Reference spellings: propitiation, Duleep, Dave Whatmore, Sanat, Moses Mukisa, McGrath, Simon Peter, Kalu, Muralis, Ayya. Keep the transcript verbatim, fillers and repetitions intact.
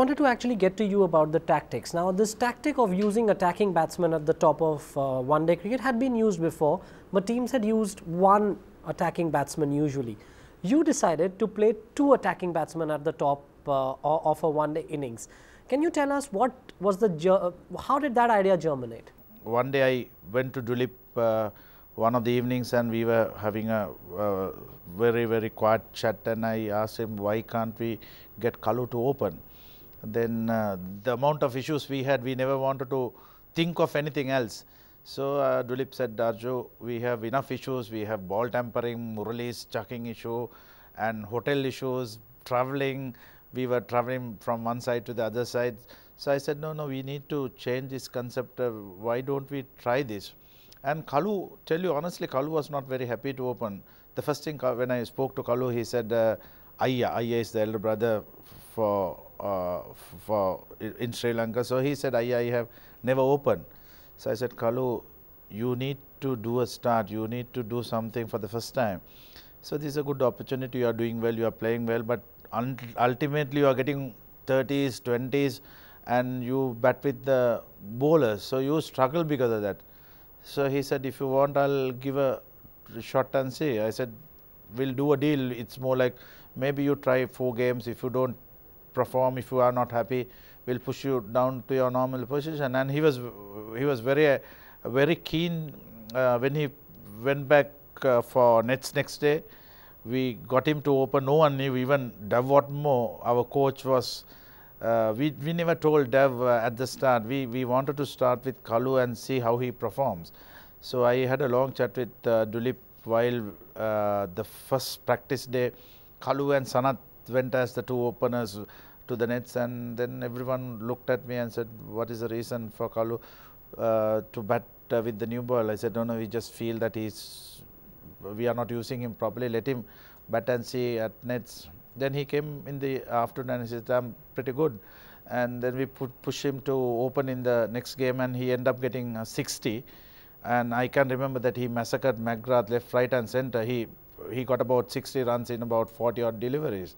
wanted to actually get to you about the tactics. Now, this tactic of using attacking batsmen at the top of uh, one-day cricket had been used before, but teams had used one attacking batsman usually. You decided to play two attacking batsmen at the top uh, of a one-day innings. Can you tell us what was the, how did that idea germinate? One day I went to Duleep uh, one of the evenings, and we were having a uh, very, very quiet chat, and I asked him, why can't we get Kalu to open? And then uh, the amount of issues we had, we never wanted to think of anything else. So uh, Duleep said, Darju, we have enough issues. We have ball tampering, Muralis chucking issue, and hotel issues, travelling. We were travelling from one side to the other side. So I said, no, no, we need to change this concept. Uh, why don't we try this? And Kalu, tell you honestly, Kalu was not very happy to open. The first thing when I spoke to Kalu, he said, uh, Ayya, Ayya is the elder brother for, uh, for in Sri Lanka. So he said, Ayya, I have never opened. So I said, Kalu, you need to do a start, you need to do something for the first time. So this is a good opportunity, you are doing well, you are playing well, but ultimately you are getting thirties, twenties, and you bat with the bowlers, so you struggle because of that. So he said, if you want, I'll give a shot and see. I said, we'll do a deal. It's more like, maybe you try four games, if you don't perform, if you are not happy, we'll push you down to your normal position. And he was he was very uh, very keen. Uh, when he went back uh, for nets next day, we got him to open. No one knew, even Dave Whatmore, our coach, was uh, we, we never told Dave uh, at the start. We, we wanted to start with Kalu and see how he performs. So I had a long chat with uh, Duleep while uh, the first practice day. Kalu and Sanat went as the two openers to the nets, and then everyone looked at me and said, what is the reason for Kalu uh, to bat uh, with the new ball? I said, no, no, we just feel that he's, we are not using him properly, let him bat and see at nets. Then he came in the afternoon and he said, I'm pretty good. And then we put, push him to open in the next game, and he ended up getting uh, sixty. And I can remember that he massacred McGrath left, right and centre. He, he got about sixty runs in about forty odd deliveries.